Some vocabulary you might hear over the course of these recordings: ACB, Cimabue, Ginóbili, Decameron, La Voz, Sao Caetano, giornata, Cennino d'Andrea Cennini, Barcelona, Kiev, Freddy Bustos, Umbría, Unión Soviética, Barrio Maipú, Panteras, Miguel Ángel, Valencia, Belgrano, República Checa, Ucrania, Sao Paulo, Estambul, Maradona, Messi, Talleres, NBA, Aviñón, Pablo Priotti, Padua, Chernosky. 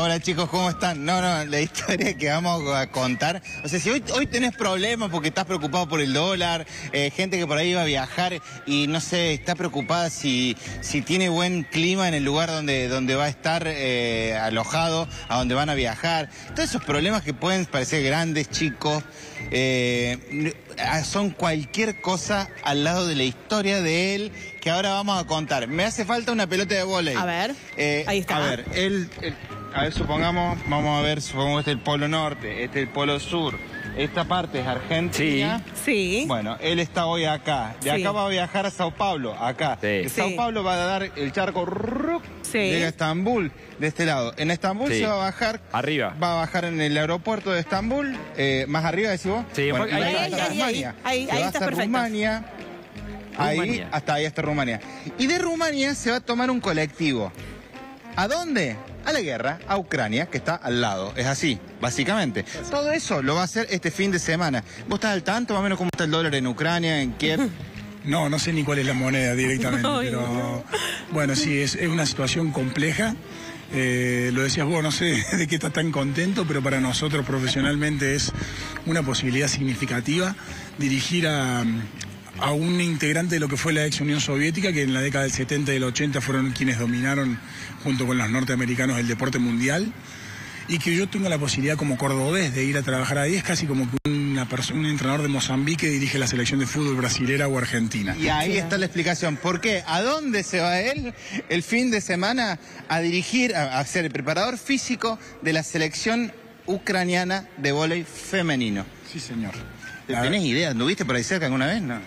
Hola chicos, ¿cómo están? No, la historia que vamos a contar. O sea, si hoy tenés problemas porque estás preocupado por el dólar, gente que por ahí va a viajar y no sé, está preocupada si tiene buen clima en el lugar donde va a estar alojado, a donde van a viajar. Todos esos problemas que pueden parecer grandes, chicos, son cualquier cosa al lado de la historia de él que ahora vamos a contar. Me hace falta una pelota de vóley. A ver, ahí está. A ver, supongamos, vamos a ver, supongamos este es el polo norte, este es el polo sur, esta parte es Argentina. Sí. Bueno, él está hoy acá. Acá va a viajar a Sao Paulo, acá. Sí. De Sao Paulo va a dar el charco, llega a Estambul, de este lado. En Estambul se va a bajar. Arriba. Va a bajar en el aeropuerto de Estambul, más arriba, decís vos. Sí, bueno, ahí está perfecto. Rumania. Ahí, hasta ahí está Rumania. Y de Rumania se va a tomar un colectivo. ¿A dónde? A la guerra, a Ucrania, que está al lado. Es así, básicamente. Todo eso lo va a hacer este fin de semana. ¿Vos estás al tanto más o menos cómo está el dólar en Ucrania, en Kiev? No sé ni cuál es la moneda directamente, pero bueno, sí, es una situación compleja. Lo decías vos, no sé de qué estás tan contento, pero para nosotros profesionalmente es una posibilidad significativa dirigir a un integrante de lo que fue la ex Unión Soviética, que en la década del 70 y del 80 fueron quienes dominaron, junto con los norteamericanos, el deporte mundial, y que yo tenga la posibilidad como cordobés de ir a trabajar ahí, es casi como que un entrenador de Mozambique dirige la selección de fútbol brasilera o argentina. Y ahí está la explicación. ¿Por qué? ¿A dónde se va él el fin de semana a dirigir, a ser el preparador físico de la selección ucraniana de vóley femenino? Sí, señor. ¿Tenés idea? ¿Anduviste por ahí cerca alguna vez? ¿No?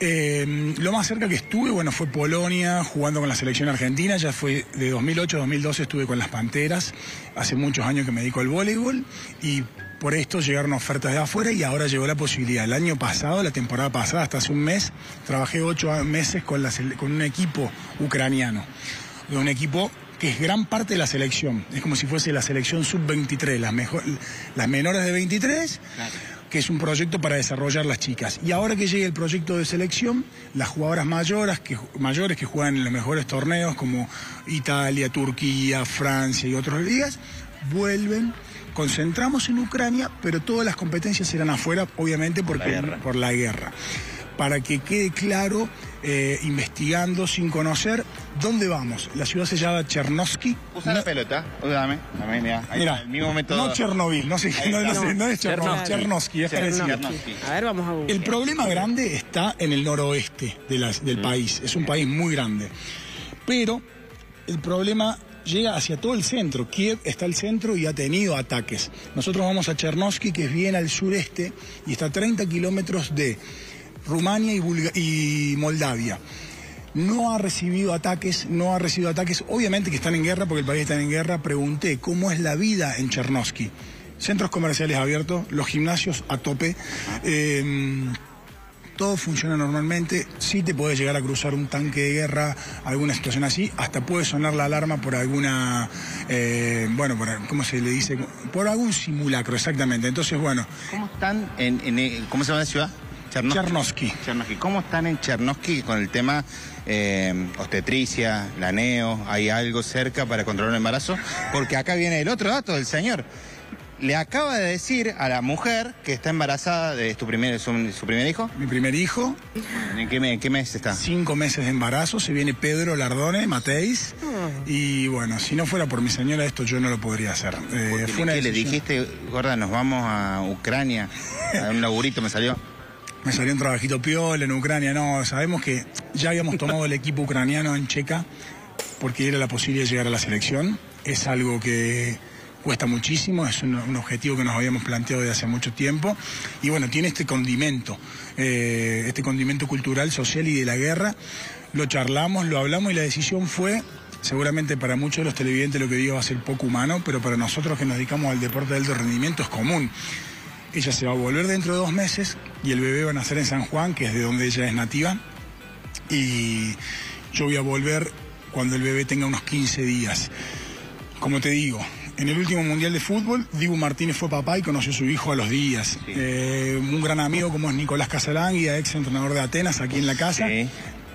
Lo más cerca que estuve, bueno, fue Polonia, jugando con la selección argentina. Ya fue de 2008 a 2012 estuve con las Panteras. Hace muchos años que me dedico al voleibol y por esto llegaron ofertas de afuera y ahora llegó la posibilidad. El año pasado, la temporada pasada, hasta hace un mes, trabajé 8 meses con un equipo ucraniano. De un equipo que es gran parte de la selección. Es como si fuese la selección sub-23, las menores de 23... Claro. Que es un proyecto para desarrollar las chicas. Y ahora que llegue el proyecto de selección, las jugadoras mayores que juegan en los mejores torneos como Italia, Turquía, Francia y otras ligas, vuelven, concentramos en Ucrania, pero todas las competencias serán afuera, obviamente por la guerra. Para que quede claro, investigando sin conocer, ¿dónde vamos? La ciudad se llama Chernosky. Usa la pelota. Dame, mira, el mismo método. No Chernobyl, no es Chernobyl. Chernosky, es parecido. A ver, vamos a buscar. El problema grande está en el noroeste del país. Es un país muy grande. Pero el problema llega hacia todo el centro. Kiev está al centro y ha tenido ataques. Nosotros vamos a Chernosky, que es bien al sureste, y está a 30 kilómetros de Rumania y Moldavia. No ha recibido ataques, obviamente que están en guerra, porque el país está en guerra. Pregunté cómo es la vida en Chernosky. Centros comerciales abiertos, los gimnasios a tope, todo funciona normalmente. Sí te puede llegar a cruzar un tanque de guerra, alguna situación así, hasta puede sonar la alarma por alguna, ¿cómo se le dice? Por algún simulacro, exactamente. Entonces, bueno. ¿Cómo están cómo se llama la ciudad? Chernosky. ¿Cómo están en Chernosky con el tema obstetricia, laneo? ¿Hay algo cerca para controlar el embarazo? Porque acá viene el otro dato del señor. Le acaba de decir a la mujer que está embarazada de su primer hijo. Mi primer hijo. ¿En qué mes está? 5 meses de embarazo. Se viene Pedro Lardone, Mateis. Y bueno, si no fuera por mi señora, esto yo no lo podría hacer. ¿Qué le dijiste, gorda? Nos vamos a Ucrania. A un laburito me salió. Me salió un trabajito piola en Ucrania. No, sabemos que ya habíamos tomado el equipo ucraniano en Checa porque era la posibilidad de llegar a la selección. Es algo que cuesta muchísimo, es un objetivo que nos habíamos planteado desde hace mucho tiempo. Y bueno, tiene este condimento cultural, social y de la guerra. Lo charlamos, lo hablamos y la decisión fue, seguramente para muchos de los televidentes lo que digo va a ser poco humano, pero para nosotros que nos dedicamos al deporte de alto rendimiento es común. Ella se va a volver dentro de 2 meses y el bebé va a nacer en San Juan, que es de donde ella es nativa. Y yo voy a volver cuando el bebé tenga unos 15 días. Como te digo, en el último mundial de fútbol, Dibu Martínez fue papá y conoció a su hijo a los días. Sí. Un gran amigo como es Nicolás Casalanguia, ex entrenador de Atenas, aquí en la casa. Sí.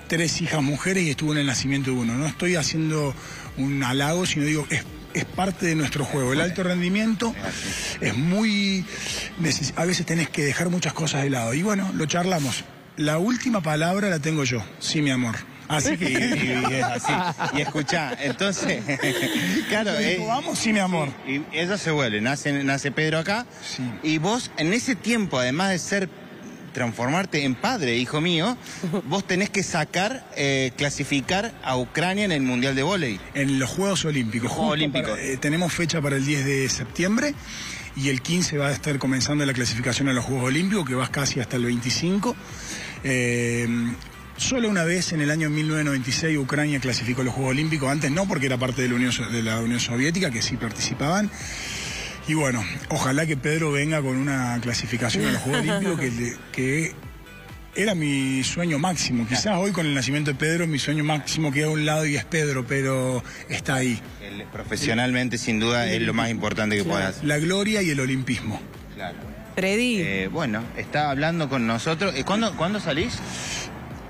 3 hijas mujeres y estuvo en el nacimiento de uno. No estoy haciendo un halago, sino digo, es parte de nuestro juego. El alto rendimiento es muy... A veces tenés que dejar muchas cosas de lado. Y bueno, lo charlamos. La última palabra la tengo yo. Sí, mi amor. Así que y es así. Y escuchá, entonces, claro, digo, vamos, sí, mi amor. Sí, y eso se vuelve, nace Pedro acá. Sí. Y vos, en ese tiempo, además de transformarte en padre, hijo mío, vos tenés que clasificar a Ucrania en el Mundial de Vóley. En los Juegos Olímpicos. Los Juegos Olímpicos. Tenemos fecha para el 10 de septiembre y el 15 va a estar comenzando la clasificación a los Juegos Olímpicos, que vas casi hasta el 25. Solo una vez, en el año 1996, Ucrania clasificó los Juegos Olímpicos. Antes no, porque era parte de la Unión Soviética, que sí participaban. Y bueno, ojalá que Pedro venga con una clasificación a los Juegos Olímpicos, que era mi sueño máximo. Quizás hoy, con el nacimiento de Pedro, mi sueño máximo queda a un lado y es Pedro, pero está ahí. Profesionalmente, sin duda, es lo más importante que puedas hacer. La gloria y el olimpismo. Claro. Freddy. Bueno, está hablando con nosotros. ¿Cuándo salís?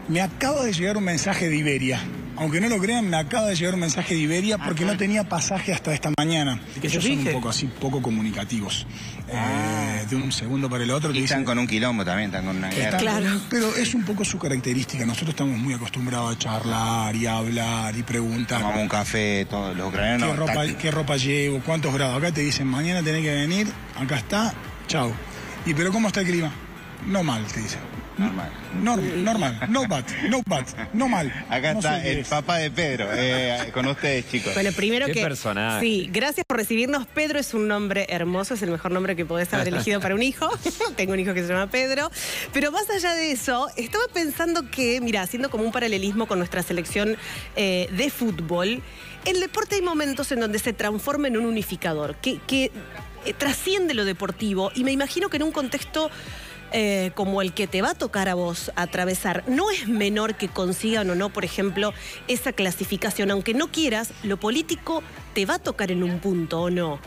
Me acaba de llegar un mensaje de Iberia. Aunque no lo crean, me acaba de llegar un mensaje de Iberia porque no tenía pasaje hasta esta mañana. Ellos son un poco así, poco comunicativos. De un segundo para el otro. Y están con un quilombo también, están con una guerra. Claro. Pero es un poco su característica. Nosotros estamos muy acostumbrados a charlar y a hablar y preguntar. Tomamos un café, todos los ucranianos. ¿Qué ropa llevo? ¿Cuántos grados? Acá te dicen, mañana tenés que venir, acá está, chao. ¿Y pero cómo está el clima? No mal, te dicen. Normal. Normal. No mal. Acá no está el papá de Pedro, con ustedes, chicos. Bueno, primero que... personaje. Sí, gracias por recibirnos. Pedro es un nombre hermoso, es el mejor nombre que podés haber elegido para un hijo. Tengo un hijo que se llama Pedro. Pero más allá de eso, estaba pensando que, mira, haciendo como un paralelismo con nuestra selección de fútbol, el deporte hay momentos en donde se transforma en un unificador, que trasciende lo deportivo. Y me imagino que en un contexto... como el que te va a tocar a vos atravesar, no es menor que consigan o no, por ejemplo, esa clasificación. Aunque no quieras, lo político te va a tocar en un punto, ¿o no?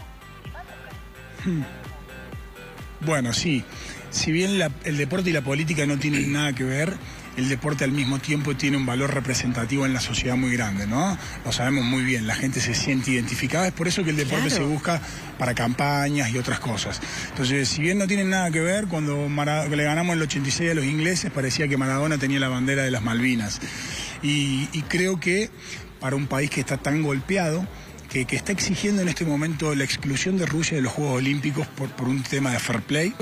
Bueno, sí. Si bien el deporte y la política no tienen nada que ver, el deporte al mismo tiempo tiene un valor representativo en la sociedad muy grande, ¿no? Lo sabemos muy bien, la gente se siente identificada, es por eso que el deporte se busca para campañas y otras cosas. Entonces, si bien no tienen nada que ver, cuando le ganamos el 86 a los ingleses, parecía que Maradona tenía la bandera de las Malvinas. Y creo que para un país que está tan golpeado, que está exigiendo en este momento la exclusión de Rusia de los Juegos Olímpicos por un tema de fair play.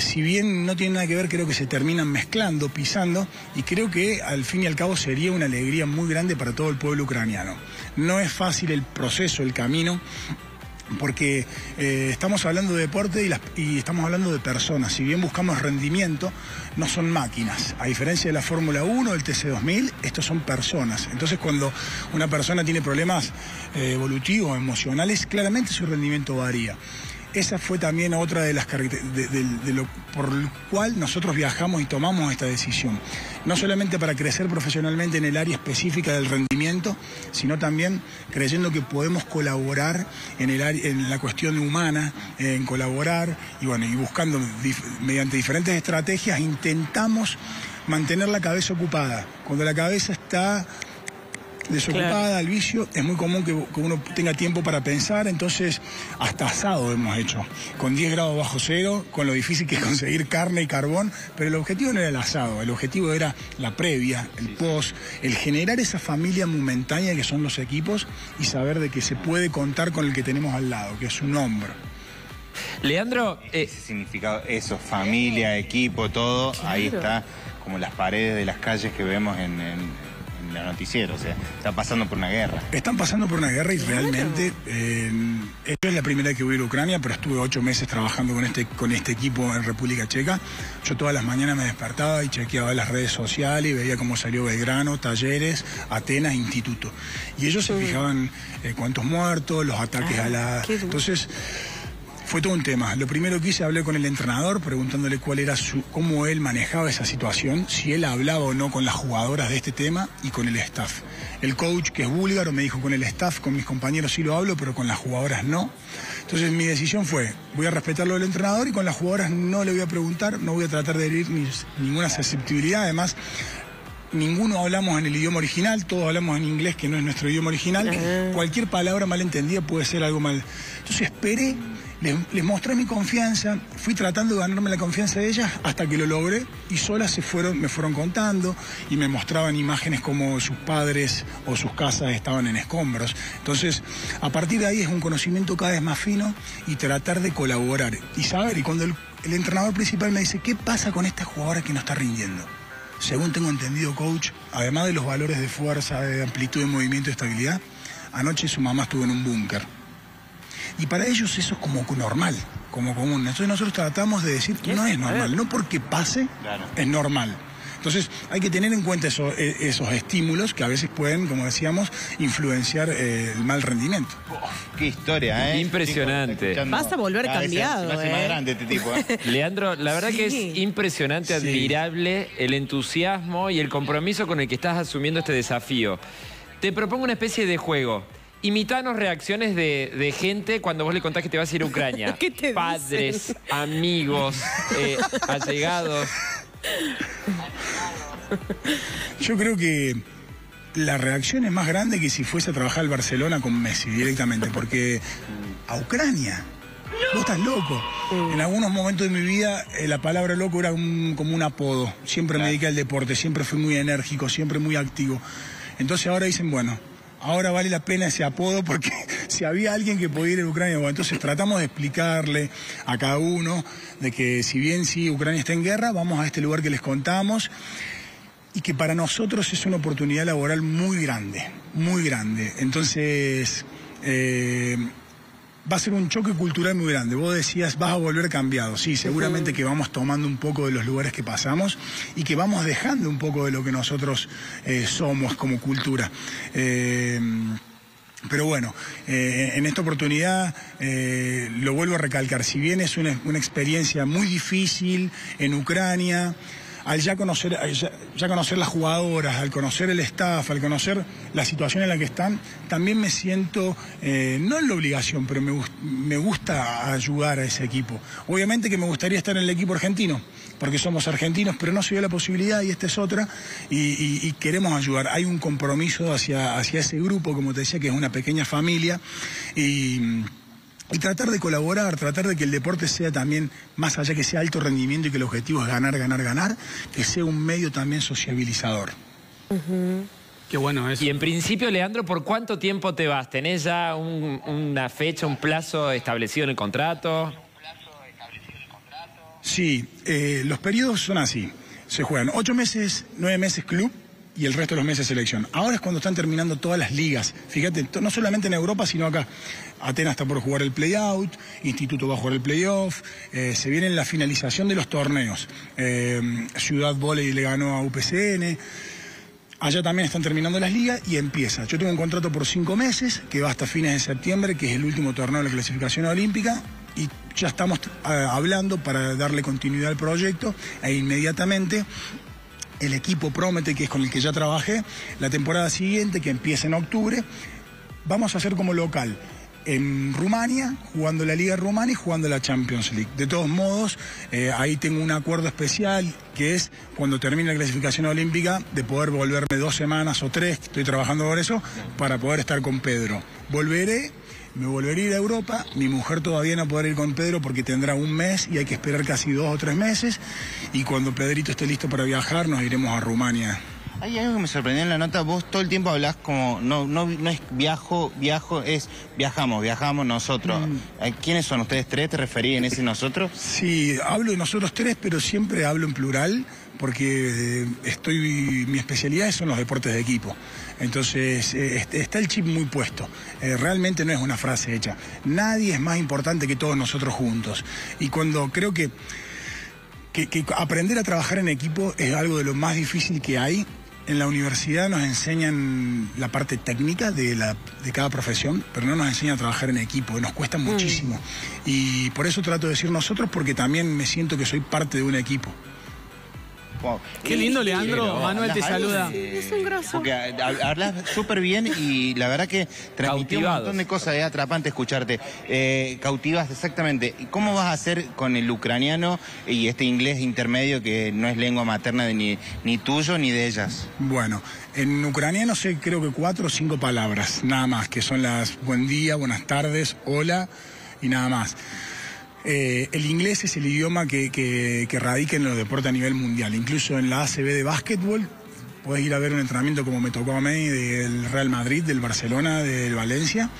Si bien no tiene nada que ver, creo que se terminan mezclando, pisando, y creo que al fin y al cabo sería una alegría muy grande para todo el pueblo ucraniano. No es fácil el proceso, el camino, porque estamos hablando de deporte y estamos hablando de personas. Si bien buscamos rendimiento, no son máquinas. A diferencia de la Fórmula 1, el TC2000, estos son personas. Entonces, cuando una persona tiene problemas evolutivos, emocionales, claramente su rendimiento varía. Esa fue también otra de las características por lo cual nosotros viajamos y tomamos esta decisión. No solamente para crecer profesionalmente en el área específica del rendimiento, sino también creyendo que podemos colaborar en la cuestión humana, en colaborar y bueno, y buscando mediante diferentes estrategias, intentamos mantener la cabeza ocupada. Cuando la cabeza está desocupada, al vicio, es muy común que uno tenga tiempo para pensar. Entonces, hasta asado hemos hecho, con 10 grados bajo cero, con lo difícil que es conseguir carne y carbón, pero el objetivo no era el asado, el objetivo era la previa, el post, el generar esa familia momentánea que son los equipos y saber de que se puede contar con el que tenemos al lado, que es un hombro. Leandro, ese significado, eso, familia, equipo, todo, ahí está, como las paredes de las calles que vemos en el noticiero, o sea, están pasando por una guerra. Están pasando por una guerra y realmente esta es la primera vez que voy a Ucrania, pero estuve 8 meses trabajando con este equipo en República Checa. Yo todas las mañanas me despertaba y chequeaba las redes sociales y veía cómo salió Belgrano, Talleres, Atenas, Instituto. Y ellos se fijaban cuántos muertos, los ataques a la... Entonces... fue todo un tema. Lo primero que hice, hablé con el entrenador preguntándole cómo él manejaba esa situación, si él hablaba o no con las jugadoras de este tema y con el staff. El coach, que es búlgaro, me dijo con el staff, con mis compañeros sí lo hablo, pero con las jugadoras no. Entonces mi decisión fue, voy a respetar lo del entrenador y con las jugadoras no le voy a preguntar, no voy a tratar de herir ninguna susceptibilidad. Además, ninguno hablamos en el idioma original, todos hablamos en inglés, que no es nuestro idioma original. Cualquier palabra mal entendida puede ser algo mal. Entonces esperé, les mostré mi confianza, fui tratando de ganarme la confianza de ellas hasta que lo logré, y solas me fueron contando y me mostraban imágenes como sus padres o sus casas estaban en escombros. Entonces, a partir de ahí es un conocimiento cada vez más fino y tratar de colaborar y saber. Y cuando el entrenador principal me dice, ¿qué pasa con esta jugadora que no está rindiendo? Según tengo entendido, coach, además de los valores de fuerza, de amplitud de movimiento, de estabilidad, anoche su mamá estuvo en un búnker. Y para ellos eso es como normal, como común. Entonces nosotros tratamos de decir que no es normal, no porque pase, claro, es normal. Entonces hay que tener en cuenta esos estímulos que a veces pueden, como decíamos, influenciar el mal rendimiento. Oh, qué historia, ¿eh? Impresionante. Chico, vas a volver cambiado. Vez, más grande este tipo, ¿eh? Leandro, la verdad que es impresionante, admirable el entusiasmo y el compromiso con el que estás asumiendo este desafío. Te propongo una especie de juego. Imitanos reacciones de gente cuando vos le contás que te vas a ir a Ucrania. ¿Qué te padres, dicen? Amigos, allegados. Yo creo que la reacción es más grande que si fuese a trabajar al Barcelona con Messi directamente, porque a Ucrania... Vos estás loco. En algunos momentos de mi vida la palabra loco era como un apodo. Siempre me dediqué al deporte, siempre fui muy enérgico, siempre muy activo. Entonces ahora dicen, bueno, ahora vale la pena ese apodo porque si había alguien que podía ir a Ucrania, bueno, entonces tratamos de explicarle a cada uno de que si bien sí Ucrania está en guerra, vamos a este lugar que les contamos y que para nosotros es una oportunidad laboral muy grande, muy grande. Entonces va a ser un choque cultural muy grande. Vos decías, vas a volver cambiado. Sí, seguramente que vamos tomando un poco de los lugares que pasamos y que vamos dejando un poco de lo que nosotros somos como cultura. Pero bueno, en esta oportunidad lo vuelvo a recalcar. Si bien es una experiencia muy difícil en Ucrania, al ya conocer las jugadoras, al conocer el staff, al conocer la situación en la que están, también me siento, no en la obligación, pero me gusta ayudar a ese equipo. Obviamente que me gustaría estar en el equipo argentino, porque somos argentinos, pero no se dio la posibilidad y esta es otra, y queremos ayudar. Hay un compromiso hacia ese grupo, como te decía, que es una pequeña familia, y tratar de colaborar, tratar de que el deporte sea también, más allá que sea alto rendimiento y que el objetivo es ganar, ganar, ganar, que sea un medio también sociabilizador. Qué bueno eso. Y en principio, Leandro, ¿por cuánto tiempo te vas? ¿Tenés ya una fecha, un plazo establecido en el contrato? Sí, los periodos son así. Se juegan 8 meses, 9 meses club, y el resto de los meses selección. Ahora es cuando están terminando todas las ligas. Fíjate, no solamente en Europa, sino acá. Atenas está por jugar el play-out, Instituto va a jugar el play-off, se viene la finalización de los torneos. Ciudad Voley le ganó a UPCN. Allá también están terminando las ligas y empieza. Yo tengo un contrato por 5 meses, que va hasta fines de septiembre, que es el último torneo de la clasificación olímpica, y ya estamos hablando para darle continuidad al proyecto, e inmediatamente... El equipo promete, que es con el que ya trabajé, la temporada siguiente, que empieza en octubre, vamos a hacer como local en Rumania, jugando la Liga Rumana y jugando la Champions League. De todos modos, ahí tengo un acuerdo especial, que es cuando termine la clasificación olímpica, de poder volverme 2 semanas o 3, estoy trabajando por eso, para poder estar con Pedro. Volveré, me volveré a ir a Europa, mi mujer todavía no podrá ir con Pedro porque tendrá 1 mes y hay que esperar casi 2 o 3 meses, y cuando Pedrito esté listo para viajar nos iremos a Rumania. Hay algo que me sorprendió en la nota, vos todo el tiempo hablás como, no es viajo, es viajamos nosotros. ¿A quiénes son ustedes tres? ¿Te referís en ese nosotros? Sí, hablo de nosotros tres, pero siempre hablo en plural, porque mi especialidad son los deportes de equipo. Entonces, está el chip muy puesto. Realmente no es una frase hecha. Nadie es más importante que todos nosotros juntos. Y cuando creo que aprender a trabajar en equipo es algo de lo más difícil que hay. En la universidad nos enseñan la parte técnica de cada profesión, pero no nos enseñan a trabajar en equipo, nos cuesta muchísimo. Y por eso trato de decir nosotros, porque también me siento que soy parte de un equipo. Wow. Qué lindo, Leandro. Manuel te saluda. Es un grosso. Porque hablas súper bien y la verdad que transmití un montón de cosas, es atrapante escucharte. Cautivas, exactamente. ¿Cómo vas a hacer con el ucraniano y este inglés intermedio que no es lengua materna de ni tuyo ni de ellas? Bueno, en ucraniano sé creo que 4 o 5 palabras, nada más, que son las buen día, buenas tardes, hola y nada más. El inglés es el idioma que radica en los deportes a nivel mundial. Incluso en la ACB de básquetbol, podés ir a ver un entrenamiento como me tocó a mí, del Real Madrid, del Barcelona, del Valencia,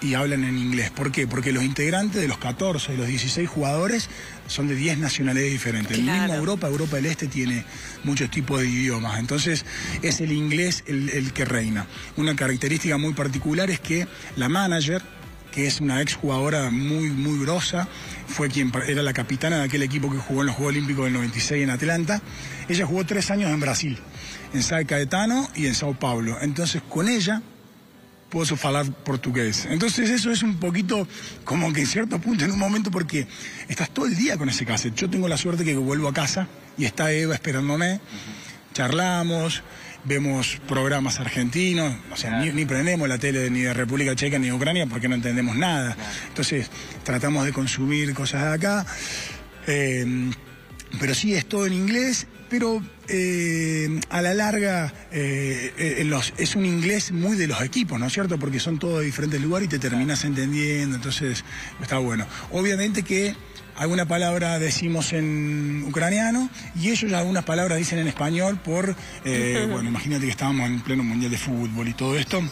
y hablan en inglés. ¿Por qué? Porque los integrantes de los 14, de los 16 jugadores, son de 10 nacionalidades diferentes. Claro. En misma Europa del Este tiene muchos tipos de idiomas. Entonces, es el inglés el que reina. Una característica muy particular es que la manager, que es una exjugadora muy, muy grosa, fue quien era la capitana de aquel equipo que jugó en los Juegos Olímpicos del 96 en Atlanta. Ella jugó 3 años en Brasil, en Sao Caetano y en Sao Paulo. Entonces, con ella puedo hablar portugués. Entonces, eso es un poquito como que en cierto punto, en un momento, porque estás todo el día con ese cassette. Yo tengo la suerte que vuelvo a casa y está Eva esperándome, charlamos, vemos programas argentinos, o sea, claro, ni prendemos la tele ni de República Checa ni de Ucrania porque no entendemos nada. Claro. Entonces, tratamos de consumir cosas de acá. Pero sí, es todo en inglés, pero a la larga es un inglés muy de los equipos, ¿no es cierto? Porque son todos de diferentes lugares y te terminas entendiendo, entonces está bueno. Obviamente que alguna palabra decimos en ucraniano y ellos algunas palabras dicen en español por... bueno, imagínate que estábamos en pleno mundial de fútbol y todo esto...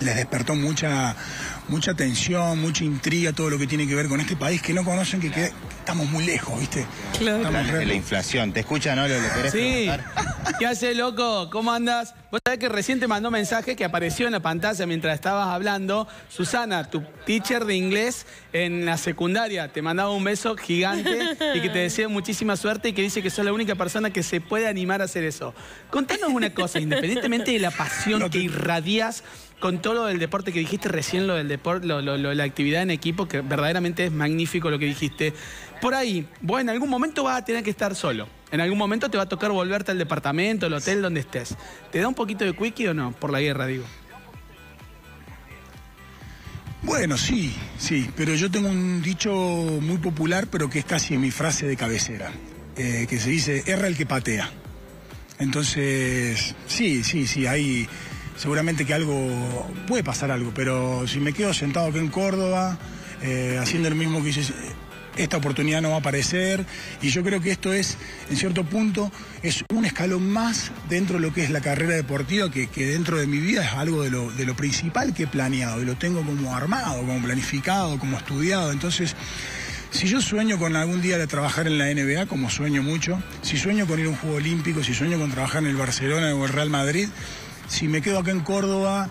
Les despertó mucha tensión, mucha intriga, todo lo que tiene que ver con este país que no conocen, que estamos muy lejos, ¿viste? Claro. La inflación, ¿te escuchan, no? ¿Lo querés preguntar? ¿Qué hace, loco? ¿Cómo andas? Vos sabés que recién te mandó mensaje que apareció en la pantalla mientras estabas hablando. Susana, tu teacher de inglés en la secundaria, te mandaba un beso gigante y que te desea muchísima suerte y que dice que sos la única persona que se puede animar a hacer eso. Contanos una cosa, independientemente de la pasión que irradias con todo lo del deporte que dijiste recién, lo del deporte, la actividad en equipo, que verdaderamente es magnífico lo que dijiste. Por ahí, vos en algún momento vas a tener que estar solo. En algún momento te va a tocar volverte al departamento, al hotel, donde estés. ¿Te da un poquito de quickie o no? Por la guerra, digo. Bueno, sí. Pero yo tengo un dicho muy popular, pero que es casi mi frase de cabecera. Que se dice, erra el que patea. Entonces, sí, hay... Seguramente que algo, puede pasar algo, pero si me quedo sentado aquí en Córdoba, haciendo lo mismo que hice, esta oportunidad no va a aparecer. Y yo creo que esto es, en cierto punto, es un escalón más dentro de lo que es la carrera deportiva, que dentro de mi vida es algo de lo principal que he planeado, y lo tengo como armado, como planificado, como estudiado. Entonces, si yo sueño con algún día de trabajar en la NBA, como sueño mucho, si sueño con ir a un Juego Olímpico, si sueño con trabajar en el Barcelona o el Real Madrid... Si me quedo acá en Córdoba,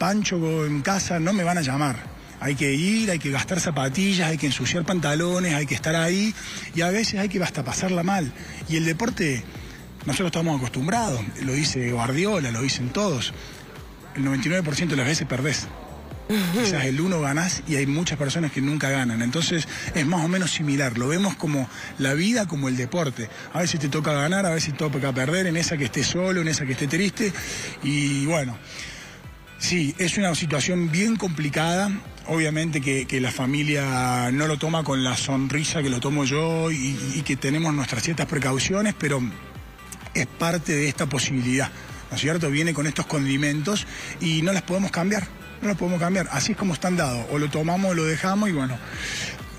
pancho en casa, no me van a llamar. Hay que ir, hay que gastar zapatillas, hay que ensuciar pantalones, hay que estar ahí. Y a veces hay que hasta pasarla mal. Y el deporte, nosotros estamos acostumbrados. Lo dice Guardiola, lo dicen todos. El 99% de las veces perdés. Quizás el 1% ganás y hay muchas personas que nunca ganan. Entonces es más o menos similar. Lo vemos como la vida, como el deporte. A veces te toca ganar, a veces te toca perder, en esa que estés solo, en esa que estés triste. Y bueno, sí, es una situación bien complicada. Obviamente que la familia no lo toma con la sonrisa que lo tomo yo y que tenemos nuestras ciertas precauciones, pero es parte de esta posibilidad, ¿no es cierto? Viene con estos condimentos y no las podemos cambiar. No lo podemos cambiar, así es como están dados, o lo tomamos o lo dejamos. Y bueno,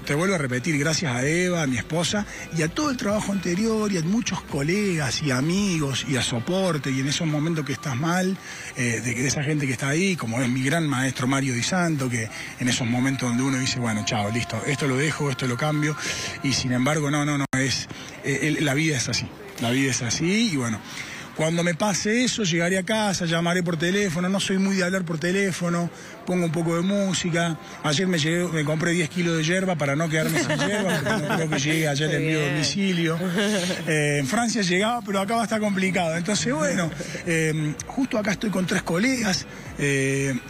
te vuelvo a repetir, gracias a Eva, a mi esposa, y a todo el trabajo anterior, y a muchos colegas y amigos, y a soporte, y en esos momentos que estás mal, de esa gente que está ahí, como es mi gran maestro Mario Di Santo, que en esos momentos donde uno dice, bueno, chao, listo, esto lo dejo, esto lo cambio, y sin embargo, no, es la vida es así, y bueno... Cuando me pase eso, llegaré a casa, llamaré por teléfono, no soy muy de hablar por teléfono, pongo un poco de música. Ayer me compré 10 kilos de hierba para no quedarme sin hierba, porque no creo que llegue ayer en mi domicilio. En Francia llegaba, pero acá va a estar complicado. Entonces, bueno, justo acá estoy con 3 colegas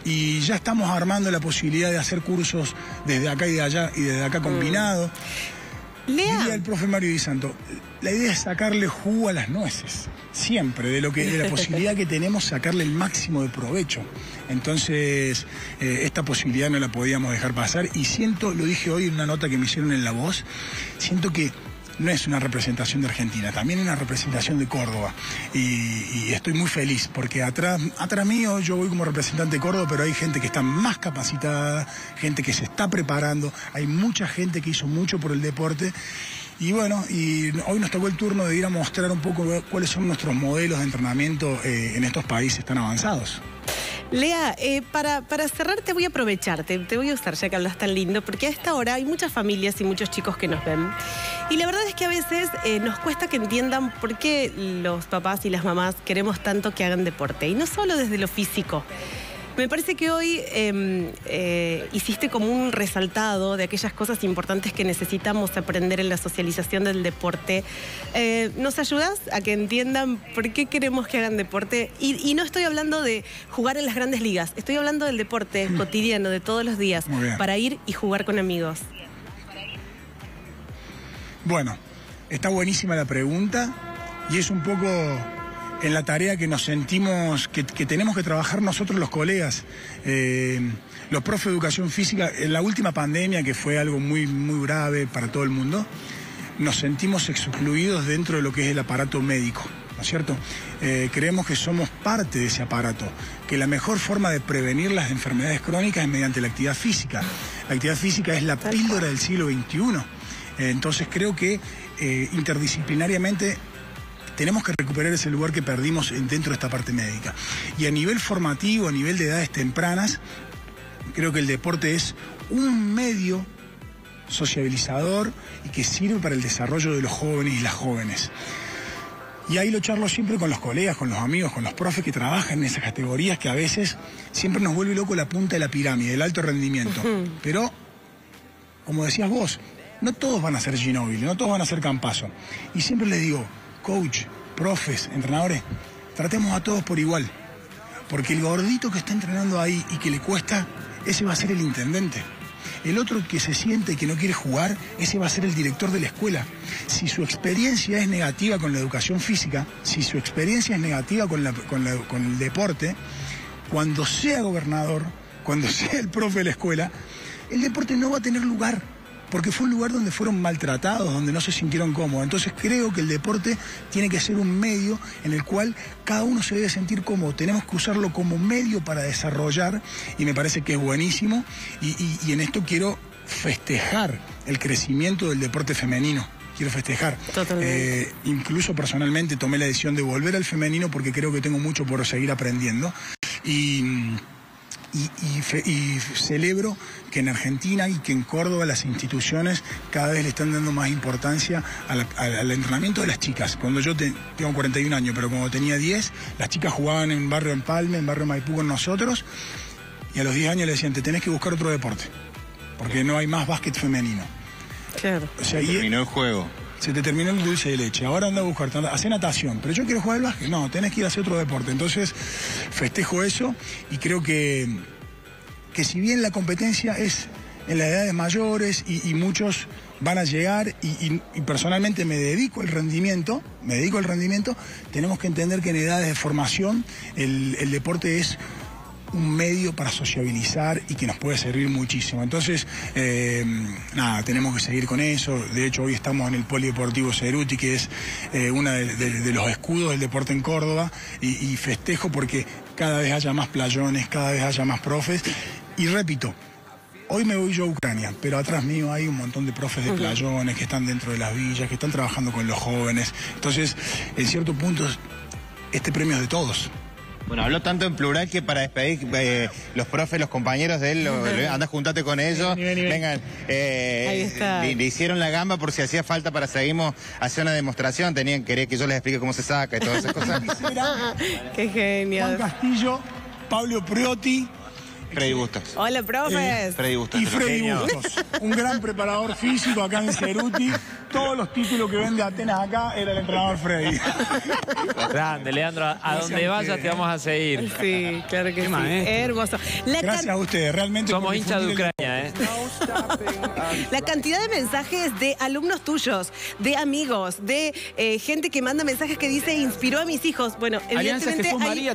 y ya estamos armando la posibilidad de hacer cursos desde acá y de allá, y desde acá combinado. Lea. Diría el profe Mario Di Santo, la idea es sacarle jugo a las nueces, siempre, de lo que, de la posibilidad que tenemos, sacarle el máximo de provecho. Entonces, esta posibilidad no la podíamos dejar pasar. Y siento, lo dije hoy en una nota que me hicieron en La Voz, siento que no es una representación de Argentina, también es una representación de Córdoba. Y estoy muy feliz porque atrás mío yo voy como representante de Córdoba, pero hay gente que está más capacitada, gente que se está preparando, hay mucha gente que hizo mucho por el deporte. Y bueno, y hoy nos tocó el turno de ir a mostrar un poco cuáles son nuestros modelos de entrenamiento en estos países tan avanzados. Lea, para cerrar te voy a aprovechar, te voy a usar ya que hablas tan lindo, porque a esta hora hay muchas familias y muchos chicos que nos ven. Y la verdad es que a veces nos cuesta que entiendan por qué los papás y las mamás queremos tanto que hagan deporte. Y no solo desde lo físico. Me parece que hoy hiciste como un resaltado de aquellas cosas importantes que necesitamos aprender en la socialización del deporte. ¿Nos ayudas a que entiendan por qué queremos que hagan deporte? Y no estoy hablando de jugar en las grandes ligas, estoy hablando del deporte cotidiano, de todos los días, para ir y jugar con amigos. Bueno, está buenísima la pregunta y es un poco en la tarea que nos sentimos, que tenemos que trabajar nosotros los colegas, los profes de educación física. En la última pandemia, que fue algo muy grave para todo el mundo, nos sentimos excluidos dentro de lo que es el aparato médico, ¿no es cierto? Creemos que somos parte de ese aparato, que la mejor forma de prevenir las enfermedades crónicas es mediante la actividad física. La actividad física es la píldora del siglo XXI. Entonces creo que interdisciplinariamente tenemos que recuperar ese lugar que perdimos dentro de esta parte médica. Y a nivel formativo, a nivel de edades tempranas, creo que el deporte es un medio sociabilizador y que sirve para el desarrollo de los jóvenes y las jóvenes. Y ahí lo charlo siempre con los colegas, con los amigos, con los profes que trabajan en esas categorías, que a veces siempre nos vuelve loco la punta de la pirámide, el alto rendimiento. Pero, como decías vos, no todos van a ser Ginóbili, no todos van a ser Campazo. Y siempre les digo, coach, profes, entrenadores, tratemos a todos por igual. Porque el gordito que está entrenando ahí y que le cuesta, ese va a ser el intendente. El otro que se siente y que no quiere jugar, ese va a ser el director de la escuela. Si su experiencia es negativa con la educación física, si su experiencia es negativa con el deporte, cuando sea gobernador, cuando sea el profe de la escuela, el deporte no va a tener lugar. Porque fue un lugar donde fueron maltratados, donde no se sintieron cómodos. Entonces creo que el deporte tiene que ser un medio en el cual cada uno se debe sentir cómodo. Tenemos que usarlo como medio para desarrollar y me parece que es buenísimo. Y en esto quiero festejar el crecimiento del deporte femenino. Quiero festejar. Totalmente. Incluso personalmente tomé la decisión de volver al femenino porque creo que tengo mucho por seguir aprendiendo. Y celebro que en Argentina y que en Córdoba las instituciones cada vez le están dando más importancia al entrenamiento de las chicas. Cuando yo tengo 41 años, pero cuando tenía 10, las chicas jugaban en Barrio Empalme, en Barrio Maipú con nosotros, y a los 10 años le decían, te tenés que buscar otro deporte, porque no hay más básquet femenino. Claro. O sea, se terminó el juego. Se te terminó el dulce de leche, ahora anda a buscar, hace natación, pero yo quiero jugar al básquet, no, tenés que ir a hacer otro deporte. Entonces festejo eso y creo que si bien la competencia es en las edades mayores y muchos van a llegar y personalmente me dedico al rendimiento, tenemos que entender que en edades de formación el deporte es un medio para sociabilizar y que nos puede servir muchísimo. Entonces, nada, tenemos que seguir con eso. De hecho, hoy estamos en el Polideportivo Ceruti, que es uno de los escudos del deporte en Córdoba, y festejo porque cada vez haya más playones, cada vez haya más profes. Y repito, hoy me voy yo a Ucrania, pero atrás mío hay un montón de profes de playones que están dentro de las villas, que están trabajando con los jóvenes. Entonces, en cierto punto, este premio es de todos. Bueno, habló tanto en plural que para despedir los profes, los compañeros de él, anda, juntate con ellos. Ven. Vengan, ahí está. Le hicieron la gamba por si hacía falta para seguimos hacer una demostración. Tenían que querer que yo les explique cómo se saca y todas esas cosas. Qué genial. Juan Castillo, Pablo Priotti. Freddy Bustos. Hola, profes. Freddy Bustos. Y Freddy Bustos, un gran preparador físico acá en Ceruti. todos los títulos que vende Atenas acá era el entrenador Freddy. Grande, Leandro, a donde vayas te vamos a seguir. Sí, claro que sí. Hermoso. Gracias a ustedes, realmente. Somos hinchas de Ucrania, ¿eh? La cantidad de mensajes de alumnos tuyos, de amigos, de gente que manda mensajes que dice, inspiró a mis hijos. Bueno, evidentemente hay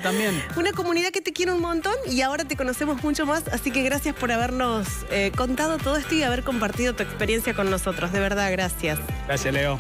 una comunidad que te quiere un montón y ahora te conocemos mucho más, así que gracias por habernos contado todo esto y haber compartido tu experiencia con nosotros. De verdad, gracias. Gracias, Leo.